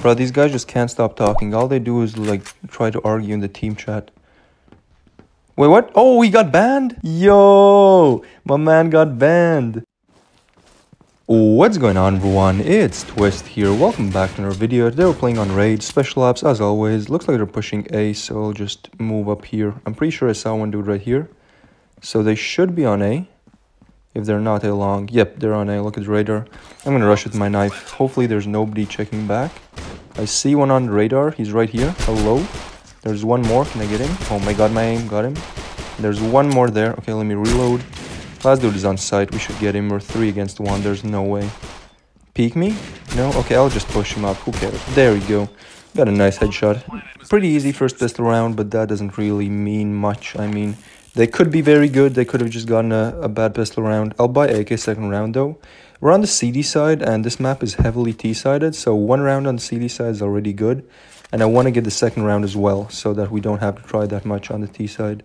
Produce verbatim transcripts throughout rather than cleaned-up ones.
Bro, these guys just can't stop talking. All they do is, like, try to argue in the team chat. Wait, what? Oh, we got banned? Yo, my man got banned. What's going on, everyone? It's Twist here. Welcome back to another video. Today we're playing on Raid, Special Ops, as always. Looks like they're pushing A, so I'll just move up here. I'm pretty sure I saw one dude right here. So they should be on A. If they're not A long. Yep, they're on A. Look at the radar. I'm gonna rush with my knife. Hopefully there's nobody checking back. I see one on the radar. He's right here. Hello. There's one more. Can I get him? Oh my god, my aim. Got him. There's one more there. Okay, let me reload. Last dude is on site. We should get him. We're three against one. There's no way. Peek me? No? Okay, I'll just push him up. Who cares? There we go. Got a nice headshot. Pretty easy first pistol round, but that doesn't really mean much. I mean, they could be very good. They could have just gotten a, a bad pistol round. I'll buy A K second round, though. We're on the C D side, and this map is heavily T-sided, so one round on the C D side is already good. And I want to get the second round as well, so that we don't have to try that much on the T-side.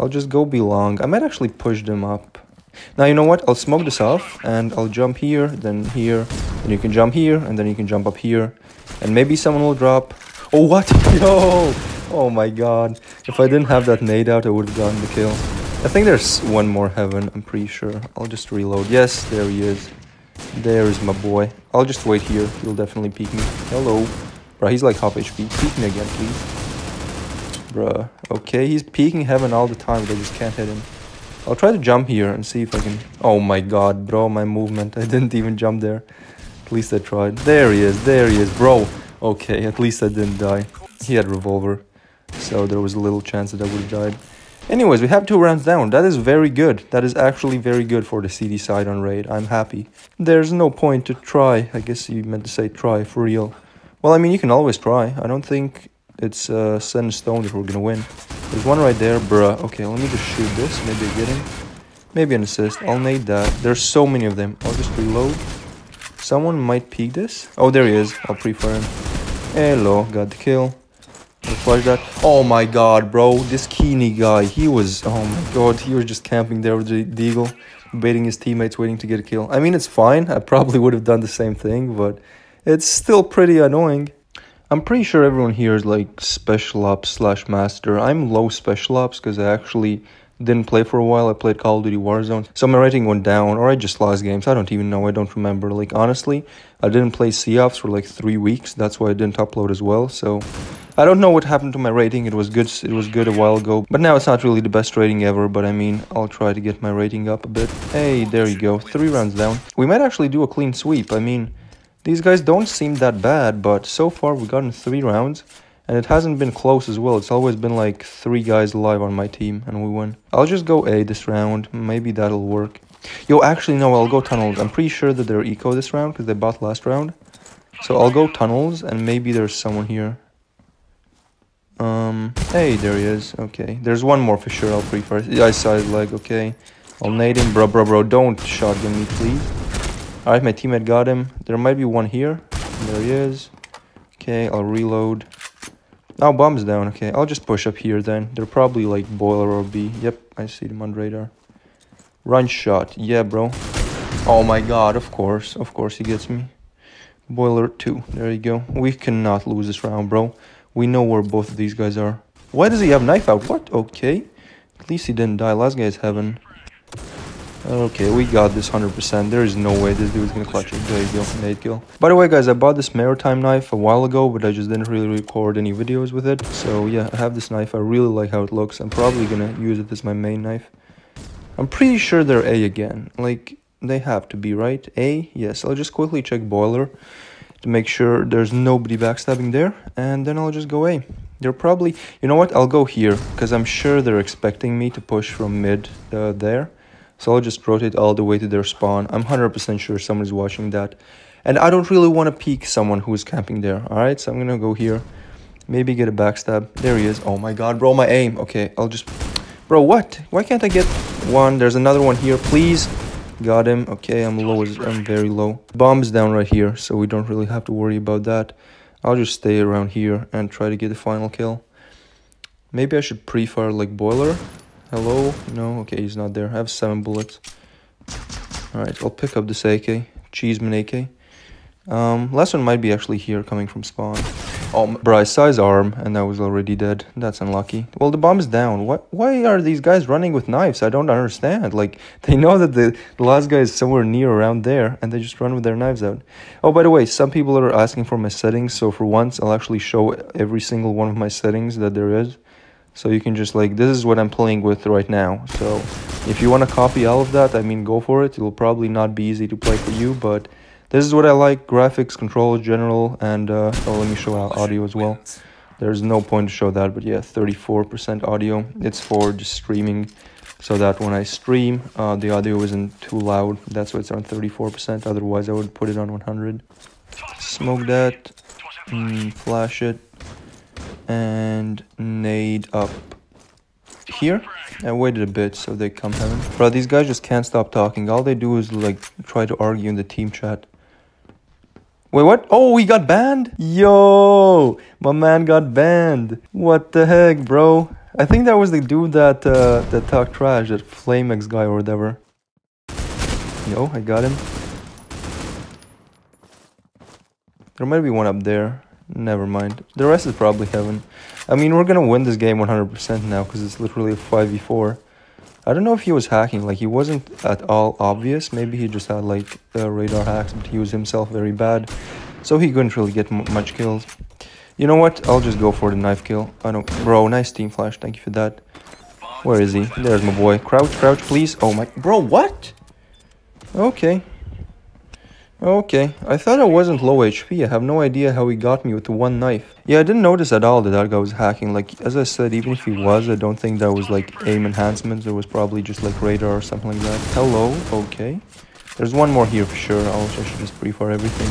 I'll just go be long. I might actually push them up. Now, you know what? I'll smoke this off, and I'll jump here, then here, and you can jump here, and then you can jump up here. And maybe someone will drop. Oh, what? Yo! Oh my god. If I didn't have that nade out, I would have gotten the kill. I think there's one more heaven, I'm pretty sure. I'll just reload. Yes, there he is. There is my boy. I'll just wait here. He'll definitely peek me. Hello. Bro, he's like half H P. Peek me again, please. Bruh. Okay, he's peeking heaven all the time, but I just can't hit him. I'll try to jump here and see if I can... Oh my god, bro, my movement. I didn't even jump there. At least I tried. There he is, there he is, bro. Okay, at least I didn't die. He had a revolver, so there was a little chance that I would have died. Anyways, we have two rounds down. That is very good. That is actually very good for the C D side on Raid. I'm happy. There's no point to try. I guess you meant to say try, for real. Well, I mean, you can always try. I don't think it's uh, set in stone that we're gonna win. There's one right there, bruh. Okay, let me just shoot this. Maybe I get him. Maybe an assist. I'll need that. There's so many of them. I'll just reload. Someone might peek this. Oh, there he is. I'll pre-fire him. Hello, got the kill. I'll flash that. Oh my god, bro. This Keeny guy, he was... Oh my god, he was just camping there with the deagle, baiting his teammates, waiting to get a kill. I mean, it's fine. I probably would have done the same thing, but... It's still pretty annoying. I'm pretty sure everyone here is like special ops slash master. I'm low special ops because I actually didn't play for a while. I played Call of Duty Warzone. So my rating went down, or I just lost games. I don't even know. I don't remember. Like, honestly, I didn't play C ops for like three weeks. That's why I didn't upload as well. So I don't know what happened to my rating. It was good. It was good a while ago. But now it's not really the best rating ever. But I mean, I'll try to get my rating up a bit. Hey, there you go. Three rounds down. We might actually do a clean sweep. I mean... These guys don't seem that bad, but so far we've gotten three rounds, and it hasn't been close as well. It's always been like three guys alive on my team, and we win. I'll just go A this round. Maybe that'll work. Yo, actually, no, I'll go tunnels. I'm pretty sure that they're eco this round, because they bought last round. So I'll go tunnels, and maybe there's someone here. Um, hey, there he is. Okay, there's one more for sure. I'll pre-fire. I saw his leg, okay. I'll nade him. Bro, bro, bro, don't shotgun me, please. Alright, my teammate got him. There might be one here. There he is. Okay, I'll reload. Oh, bomb's down. Okay, I'll just push up here then. They're probably like boiler or B. Yep, I see them on radar. Run shot. Yeah, bro. Oh my god, of course. Of course he gets me. Boiler two. There you go. We cannot lose this round, bro. We know where both of these guys are. Why does he have knife out? What? Okay. At least he didn't die. Last guy's heaven. Okay, we got this one hundred percent. There is no way this dude is gonna clutch it. There you go, nade kill. By the way, guys, I bought this maritime knife a while ago, but I just didn't really record any videos with it. So yeah, I have this knife. I really like how it looks. I'm probably gonna use it as my main knife. I'm pretty sure they're A again. Like, they have to be, right? A? Yes, I'll just quickly check boiler to make sure there's nobody backstabbing there. And then I'll just go A. They're probably... You know what? I'll go here, because I'm sure they're expecting me to push from mid uh, there. So I'll just rotate all the way to their spawn. I'm one hundred percent sure someone's watching that. And I don't really want to peek someone who is camping there. Alright, so I'm going to go here. Maybe get a backstab. There he is. Oh my god, bro, my aim. Okay, I'll just... Bro, what? Why can't I get one? There's another one here, please. Got him. Okay, I'm low. I'm very low. Bomb's down right here, so we don't really have to worry about that. I'll just stay around here and try to get the final kill. Maybe I should pre-fire like boiler. Hello? No? Okay, he's not there. I have seven bullets. Alright, I'll pick up this A K. Cheeseman A K. Um, last one might be actually here, coming from spawn. Oh, bro, I saw his arm, and I was already dead. That's unlucky. Well, the bomb is down. What? Why are these guys running with knives? I don't understand. Like, they know that the, the last guy is somewhere near around there, and they just run with their knives out. Oh, by the way, some people are asking for my settings, so for once, I'll actually show every single one of my settings that there is. So you can just, like, this is what I'm playing with right now. So if you want to copy all of that, I mean, go for it. It'll probably not be easy to play for you, but... this is what I like: graphics, control, general, and uh, oh, let me show out audio as well. There's no point to show that, but yeah, thirty-four percent audio. It's for just streaming, so that when I stream, uh, the audio isn't too loud. That's why it's on thirty-four percent. Otherwise, I would put it on one hundred. Smoke that, mm, flash it, and nade up here. I waited a bit so they come heaven. Bro, these guys just can't stop talking. All they do is like try to argue in the team chat. Wait, what? Oh, we got banned? Yo, my man got banned. What the heck, bro? I think that was the dude that uh, that talked trash, that Flamex guy or whatever. Yo, I got him. There might be one up there. Never mind. The rest is probably heaven. I mean, we're gonna win this game one hundred percent now, because it's literally a five v four. I don't know if he was hacking. Like, he wasn't at all obvious. Maybe he just had, like, uh, radar hacks, but he was himself very bad. So he couldn't really get m much kills. You know what? I'll just go for the knife kill. I don't... Bro, nice team flash. Thank you for that. Where is he? There's my boy. Crouch, crouch, please. Oh my... Bro, what? Okay. Okay, I thought I wasn't low H P. I have no idea how he got me with the one knife. Yeah, I didn't notice at all that that guy was hacking. Like, as I said, even if he was, I don't think that was like aim enhancements. There was probably just like radar or something like that. Hello, okay. There's one more here for sure. Also, I should just pre-fire everything.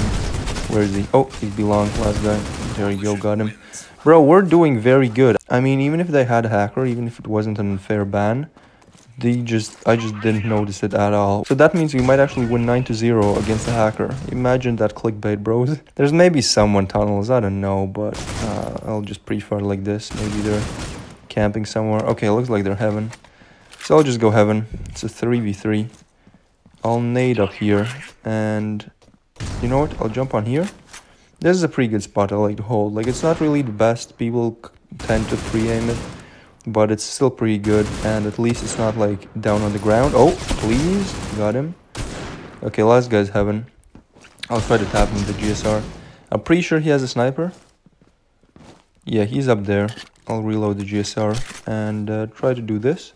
Where is he? Oh, he belongs, last guy. There you go, got him. Bro, we're doing very good. I mean, even if they had a hacker, even if it wasn't an unfair ban... They just, I just didn't notice it at all. So that means we might actually win nine to zero against the hacker. Imagine that clickbait, bros. There's maybe someone tunnels, I don't know, but uh, I'll just pre-fire like this. Maybe they're camping somewhere. Okay, looks like they're heaven. So I'll just go heaven. It's a three v three. I'll nade up here. And you know what? I'll jump on here. This is a pretty good spot I like to hold. Like, it's not really the best. People tend to pre-aim it. But it's still pretty good, and at least it's not like down on the ground. Oh, please, got him. Okay, last guy's heaven. I'll try to tap him with the G S R. I'm pretty sure he has a sniper. Yeah, he's up there. I'll reload the G S R and uh, try to do this.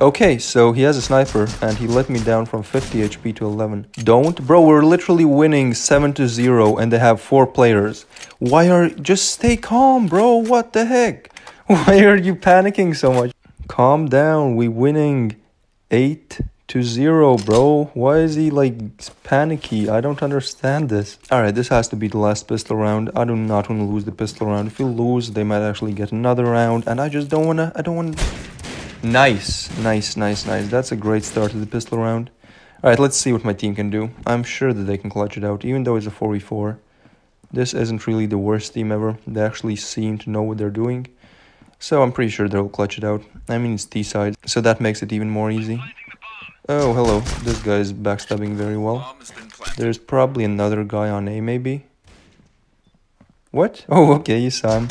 Okay, so he has a sniper, and he let me down from fifty H P to eleven. Don't, bro, we're literally winning seven to zero, and they have four players. Why are, just stay calm, bro, what the heck? Why are you panicking so much? Calm down, we winning eight to zero, bro. Why is he like panicky? I don't understand this. Alright, this has to be the last pistol round. I do not want to lose the pistol round. If you lose, they might actually get another round, and I just don't wanna, I don't want. Nice, nice, nice, nice. That's a great start to the pistol round. Alright, let's see what my team can do. I'm sure that they can clutch it out, even though it's a four v four. This isn't really the worst team ever. They actually seem to know what they're doing. So I'm pretty sure they'll clutch it out. I mean, it's T-side, so that makes it even more easy. Oh, hello. This guy is backstabbing very well. There's probably another guy on A, maybe. What? Oh, okay, you saw him.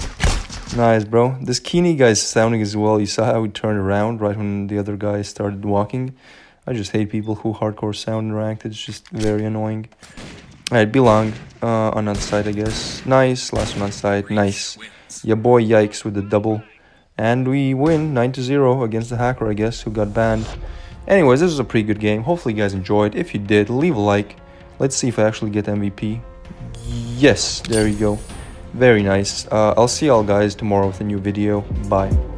Nice, bro. This Keeny guy is sounding as well. You saw how he turned around right when the other guy started walking. I just hate people who hardcore sound ranked. It's just very annoying. Alright, belong. Uh, on that side, I guess. Nice. Last one on side. Nice. Yeah, boy, yikes with the double. And we win nine to zero against the hacker, I guess, who got banned. Anyways, this was a pretty good game. Hopefully you guys enjoyed. If you did, leave a like. Let's see if I actually get M V P. Yes, there you go. Very nice. Uh, I'll see y'all guys tomorrow with a new video. Bye.